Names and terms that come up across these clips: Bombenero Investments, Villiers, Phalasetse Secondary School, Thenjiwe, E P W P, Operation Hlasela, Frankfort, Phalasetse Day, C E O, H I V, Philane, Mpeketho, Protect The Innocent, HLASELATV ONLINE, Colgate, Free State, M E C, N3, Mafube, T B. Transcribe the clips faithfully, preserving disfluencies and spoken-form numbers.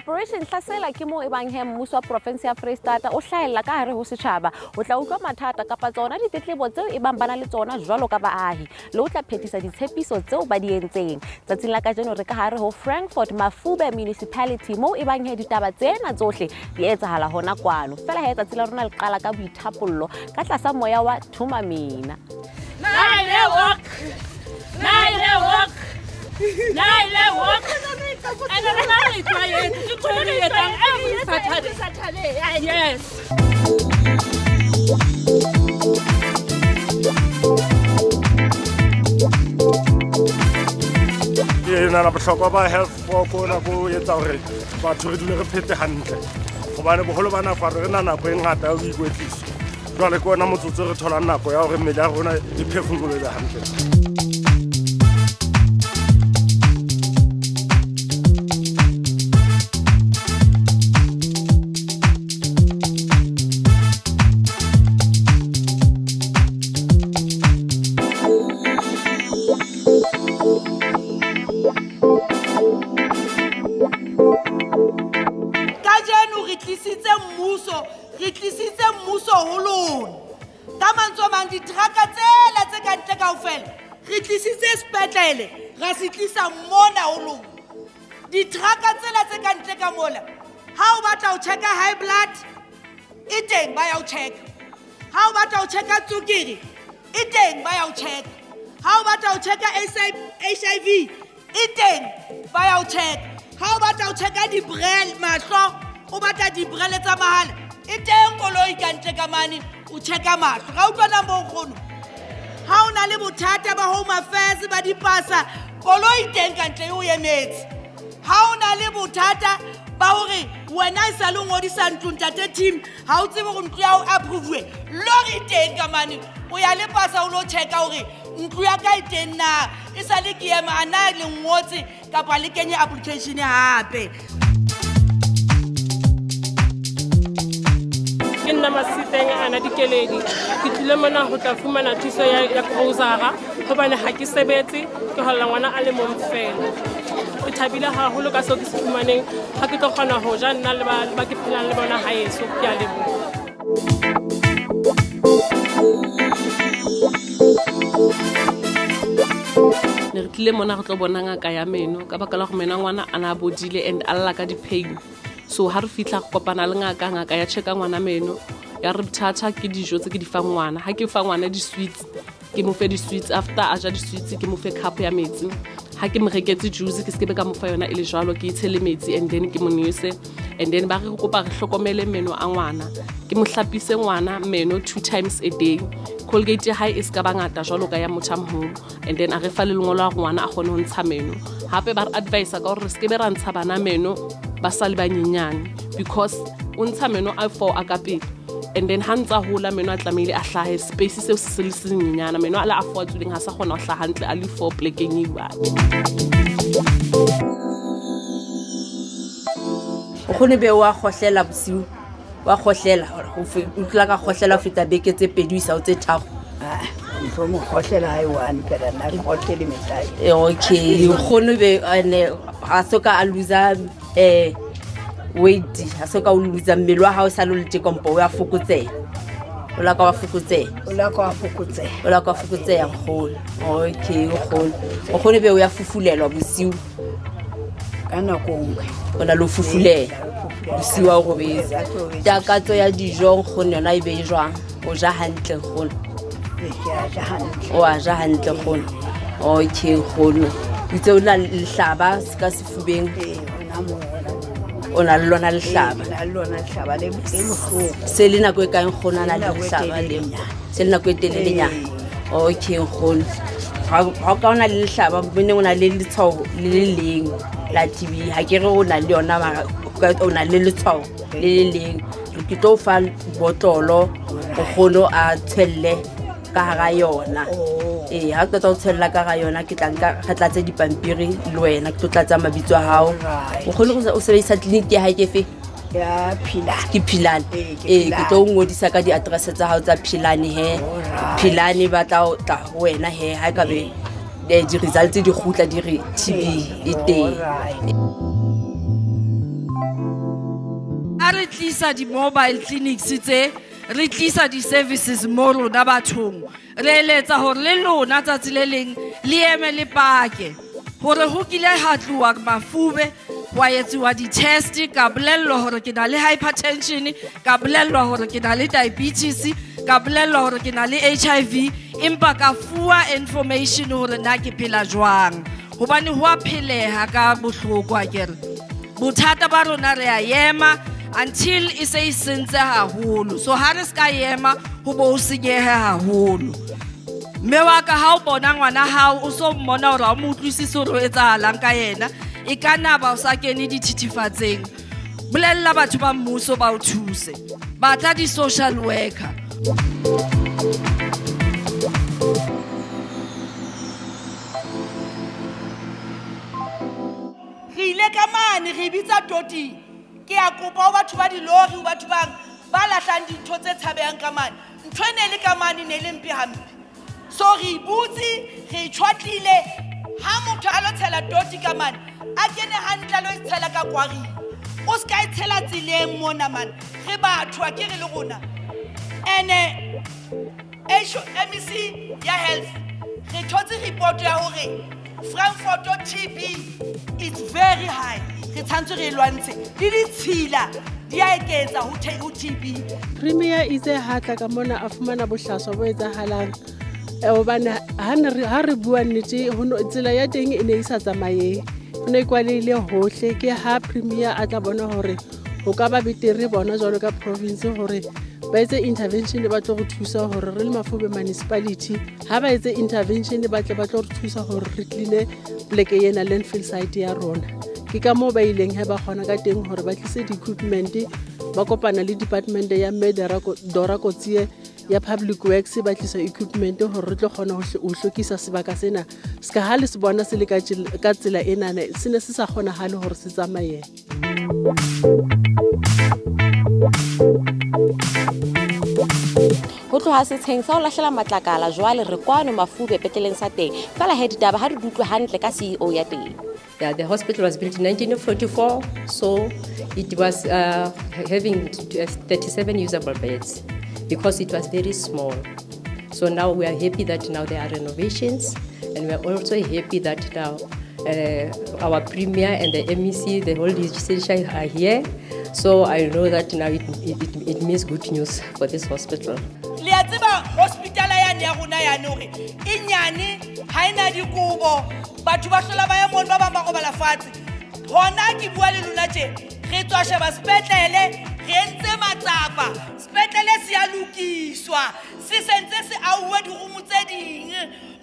Operation Hlasela ke mo e bang he mmuso wa province ya Free State o hlahella ka hare ho setjhaba o tla utlwa mathata kapa tsona ditletlebo tseo e bang bana le tsona jwalo ka baahi le o tla phethisa ditshepiso tseo ba di entseng tsatsing la kajeno re ka hare ho Frankfort Mafube municipality mo e bang he ditaba tsena tsohle di etsahala hona kwano fela he tsatsing la rona le qala ka boithapollo ka tlasa moya wa thuma mina naile walk naile walk naile walk and I'm not required to tell you that every Saturday. Yes. Ena na botlhokwa ba health for kona go etsa gore batho re dule re phete hantle gobane bogolo bana fa re na nako e ngata ya go ikwetlisa jwale ke ona motsotso re thola nako ya gore mmele ya rona e phefumolobe hantle. Re tlisitse mmuso ho lona ka mantso mang ditraka tsela tse ka ntle kaofela re tlisitse sepetlele ra se tlisa mona ho lona ditraka tsela tse ka ntle ka mola ha o batla o check high blood e teng ba ya o check ha o batla o check tsukiri e teng ba ya o check ha o batla o check H I V e teng ba ya o check ha o batla o check di brand mahlo o batla di brand tsa mahala Itengoloi can check a money, Ucheka Mark, Rautana Mohono. How Nalibu Tata Bahome Affairs, but the passer, Coloi Tank and Teuya mates. How Nalibu Tata Bauri, when I salon or the Santunta team, how the Uncrao approve. Lori Tank a money, we are the passer no check out. Uncraka Tena, Isalikiama and I don't want the Kapalikania application happy. Nna masiteng ana dikeledi ke tlile mona ho tla fumana thuso ya ya grocery ho bana ha ke sebetse ke holla ngwana a le momfela o thabile ha holo ka so ke fumaneng ha ke tlo kgona ho ja nna le ba ba ke phela le bona ha yeso ke a lebo ne tlile mona ho tlo bona ngaka ya meno ka bakala go mena ngwana ana bodile and alla ka di pain so ha re fitla go kopana le ngaka ngaka ya checka ngwana meno ya re bothatha ke dijo tse ke di fa ngwana ha ke fa ngwana di sweets ke mo fe di sweets after a ja di sweets ke mo fe cup ya metsi ha ke mo reketse juice ke se ke be ka mo fa yona ile jalo ke itshele metsi and then ke mo nuse and then ba re kopa re hlokomele meno a ngwana ke mo hlapise ngwana meno two times a day Colgate high e ska bangata jalo ka ya motho moholo and then a re fa le lengolo a ngwana a gone ho ntsha meno hape ba re advise ka gore re se ke be ra ntsha bana meno basali banyenyane because untsha meno a four akapedi and then hantsa hola meno a tlamile a hlahe space se se le senyenyana meno a la a four tsuleng ha sa gona ho hlaha hantle a le four plekeng e ba o khone be wa khohlela bosiu wa khohlela ho fe utla ka khohlela feta beke tse pedi isa o tse tharo ah so mo khohlela ai one ka na khohlela metai e okay o khone be ane a soka a luza eh wait asoka uluza mmelo ha o sala le dikompo wa fukutse o la ka wa fukutse o la ka wa fukutse o la ka fukutse ya kholo okay o kholo o khone be o ya fufulelwa bosiu kana ko ngwe ona lo fufule bosiu o go be takatso ya dijong khone yona e be jwang o ja hantle kholo o a ja hantle kholo okay kholo itse o na hlaba ska sifubeng ona lona le hlaba lona le hlaba le mhloko selina go kae ngona na le hlaba le selina go telele nya okay ngona ha ka ona le hlaba bone ona le letsho le leng la T V ha ke re ona le ona ma ona le letsho le leng ke tlo fa botolo ngolo a tshelle ka ga yona e ha tota o tshella ka ga yona ke tlang ka gatlatse dipampiri le wena ke totlatsa mabitso a hao o khone go o sebedisa clinic ya ha ke fe Ya Philane. Ke Philane. Eh ke tlo ngodisa ka di address tsa hao tsa Philane he. Philane ba tla tla ho wena he ha ka be di results di khutla di re T V e teng. A re tlisa di mobile clinics tse, re tlisa di services mo rona bathong. Re eletsa hore le lona tsatsi le leng le eme le pake. Hore ho kile ha tluwa mafube wa etsiwa di-test ka bolellwa hore ke na le hypertension, ka bolellwa hore ke na le diabetes, ka bolellwa hore ke na le H I V, empa ka fuwa information hore na ke phela jwang. Hobane ho a pheleha ka bohloko akere. Bothata ba rona re a ema until e se e sentse haholo. So ha re ska ema ho bo o senyehe haholo. Mme wa ka ha o bona ngwana hao o so mmona hore a mo utlwisise hore o etsahalang ka yena. E ka nna ba o sa kene dithithifatseng. Bolella batho ba mmuso ba o thuse. Batla di-social worker. Re ile ka mane re bitsa toti. Ke a kopa batho ba dilori o batho ba ba lahlang dintho tse tshabehang ka mane. Ntho e ne le ka mane ne le mpe hampe. So re butsi, re tshwatlile. Ha motho a lo tshela toti ka mane a kene hantle a lo tshela ka kwari o ska e tshela tsileng mona mane re batho a ke re le rona ene H M C ya health re thotse report ya hore Frankfort T B is very high re tshwantse re lwantse di ditshila di a eketsa ho T B premier itse hatla ka mona a fumana bohlaswa bo etsahalang obana hana ha re bua nnete ho tsela ya teng e ne e sa tsamaye ho ne kwalile hohle ke ha premier a tla bona hore ho ka ba betere bona jwalo ka province hore ba etse intervention ba tlo go thusa hore re le mafobe municipality ha ba etse intervention ba tle ba tlo re thusa hore re cleane pleke yena landfill site ya rona ke ka mo ba ileng he ba gona ka teng hore ba tlise di equipment ba kopana le department ya medera ko dora ko tsie ya public works ba tlisa equipment ho re tlo gona ho hlokisa sebaka sena ska ha le se bona se le ka tsela ena ne se ne se sa gona ha le hore se tsamaye ho tlo ha se tsheng sa o lahlela matlakala jwale re kwano mafube peteleng sa teng fela head daba ha re dutlwe hantle ka C E O ya teng. Yeah, the hospital was built in nineteen forty-four, so it was uh, having thirty-seven usable beds because it was very small. So now we are happy that now there are renovations, and we are also happy that now uh, our Premier and the M E C, the whole legislature are here. So I know that now it, it, it, it means good news for this hospital. Batho ba hlola ba ya monna ba ba go bala fatshe hona ke bua le lona tje re tswa sheba spetlele re ntse matsapa spetlele se ya lukiswa se sentse se auwe di rumutse ding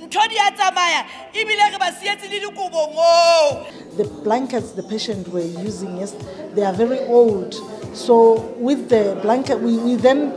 ntho di ya tsamaya e bile re ba sietse le dikobong o. The blankets the patient were using, yes, they are very old, so with the blanket we, we then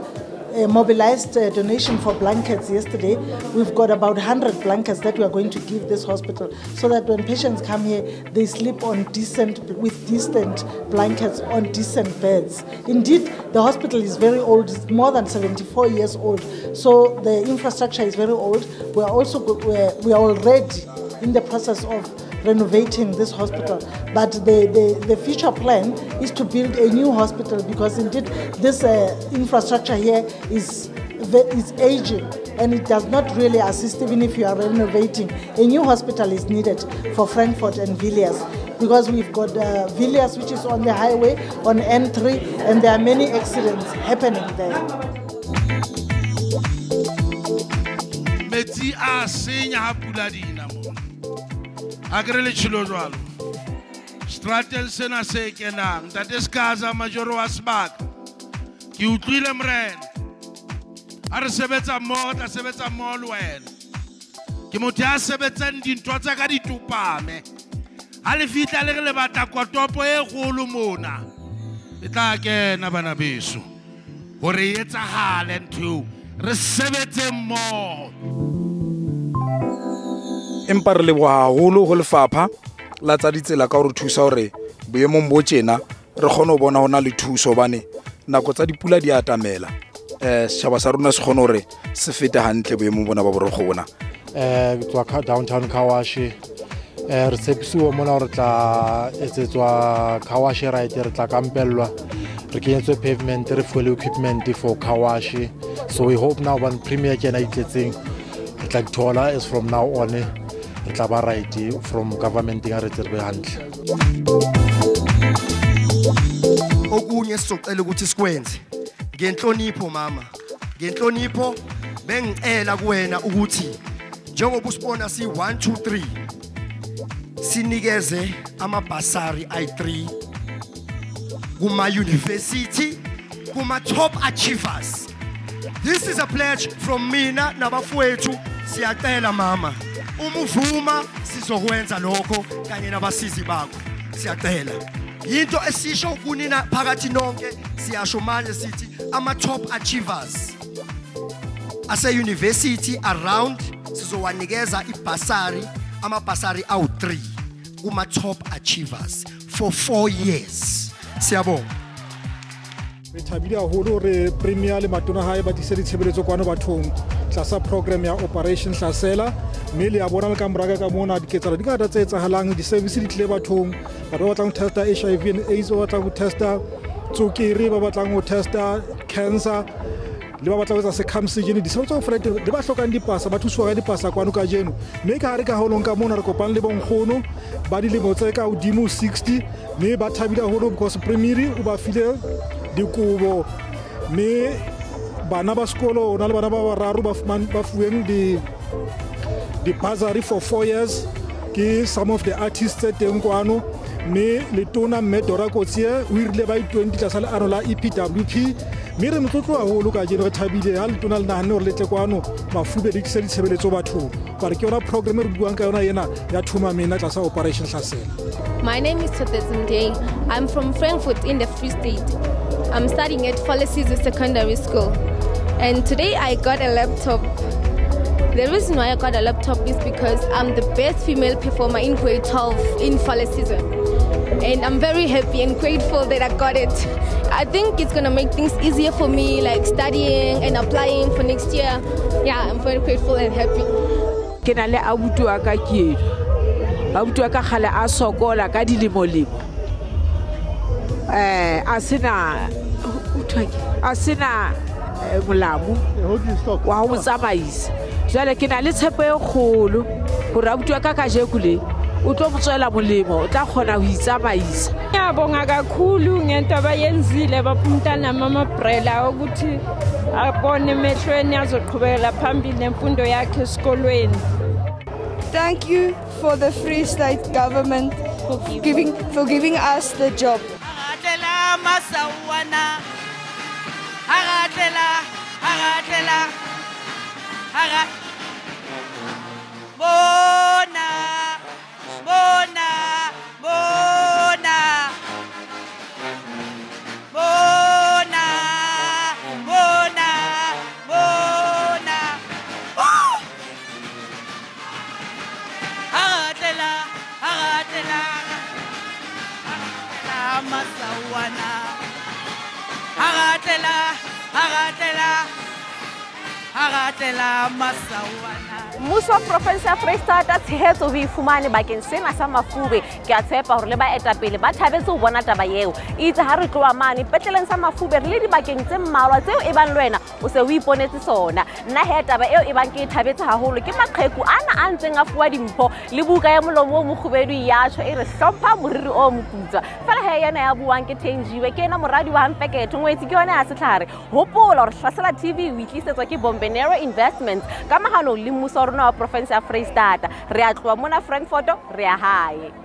Uh, mobilized uh, donation for blankets yesterday. We've got about one hundred blankets that we are going to give this hospital so that when patients come here, they sleep on decent, with decent blankets on decent beds. Indeed, the hospital is very old, it's more than seventy-four years old, so the infrastructure is very old. We are also we're, we are already in the process of renovating this hospital, but the, the, the future plan is to build a new hospital because indeed this uh, infrastructure here is, is aging and it does not really assist even if you are renovating. A new hospital is needed for Frankfort and Villiers because we've got uh, Villiers which is on the highway on N three and there are many accidents happening there. Agrele chilojwalo stratel sena se kenang ntate skaza majoro wa sebaka ke utlwile mrena a re sebetsa mmoho tla sebetsa mmoho le wena ke motho ya sebetsang dintho tsa ka ditupame ha le fihla le re le batla kotopo e kgolo mona e tla kena bana beso hore e tsahale ntho re sebetse mmoho. Empa re leboha haholo ho lefapha la tsa ditsela ka hore thusa hore boemong bo tjena re gone o bona hona le thuso bane nako tsa dipula di atamela eh shaba sa rona se gone hore se fete hantle boemo bona ba borogona eh tswa downtown kawashi eh re tsepisiwa mona hore tla etsetswa kawashi right re tla kampelwa re kenyetswe pavement re fuel equipment for kawashi so we hope now when premier can I getting like Tola is from now on re tla ba right from government ya re tsebe hantle okunye sicela ukuthi sikwenze ngenhlonipho mama ngenhlonipho bengicela kuwena ukuthi njengoba usibona si one two three sinikeze amabasari i three kuma university kuma top achievers. This is a pledge from mina nabafowethu siyacela mama umuvuma sizokwenza lokho kanye nabasizi bakho siyacela into esisho kunina phakathi nonke siyasho manje sithi ama top achievers ase university around sizowanikeza ibasari amabasari awu three kuma top achievers for four years siyabonga Retabile a holo re premier le matona hae ba tse ditshebeletso kwano bathong tlasa program ya Operation Hlasela mme le a bona le ka mraka ka mona diketsalo di ka tatsetsa halang di service di tle bathong ba ba tlang testa H I V and AIDS ba tlang testa tsukiri ba ba tlang testa cancer le ba batla tsa circumcision di sentse of right le ba hlokang di pasa ba thuswa ga di pasa kwano ka jeno mme ka re ka holong ka mona re kopang le bonggono ba di lebotse ka udimo sixty mme ba thabile a holo because primary u ba file dikubo me bana ba sekolo ona le bana ba bararo ba fueng di di bazari for four years ke some of the artists teng kwano me le tona me dorakotse o irile ba twenty tsa le anola E P W P me re motlotlo a holo ka jeno re thabile ha le tona le nahane hore le tle kwano mafube di tse ditshebeletso batho ba re ke ona program re buang ka yona yena ya thuma mena tsa sa Operation Hlasela. My name is Phalasetse Day. I'm from Frankfort in the Free State. I'm studying at Phalasetse Secondary School, and today I got a laptop. The reason why I got a laptop is because I'm the best female performer in grade twelve in Phalasetse, and I'm very happy and grateful that I got it. I think it's gonna make things easier for me, like studying and applying for next year. Yeah, I'm very grateful and happy. Ke nale abutu aka ke, abutu aka khale a sokola ka dilimoleng. Eh asina uthaki asina molamu wa o tsamaisa jale ke na le tshepo e kgolo go ra butwa ka kajekule o tlo botswela molemo o tla gona ho itsamaisa yabonga kakhulu ngento bayenzile baphumtana mama brela ukuthi abone mehlweni azoqhubela phambili nemfundo yakhe esikolweni. Thank you for the Free State government for giving for giving us the job. Masawana agatela agatela aga bona bona bona bona bona bona agatela agatela masawana agatela agatela agatela masawana muso province ya Free State tshehetso ho ifumane bakeng sena sa mafube ke a tshepa hore le ba etapele ba thabetse ho bona taba eo itse ha re tloa mane petleleng sa mafube le dibakeng tse mmalwa tseo e bang lwena o se o iponetse sona nna he taba eo e bang ke thabetse haholo ke maqheku ana a ntseng a fuwa dimpho le buka ya molomo o mogobedu ya tsho e re hlompha moriri o mokutsa fela he yana ya buang ke Thenjiwe ke ena moradi wa Mpeketho ngwetsi ke yona ya setlhare hopola hore Hlasela T V o itlisetswa ke Bombenero Investments ka mahano le muso rona wa province ya Free State re a tloa mona Frankfort re a hae.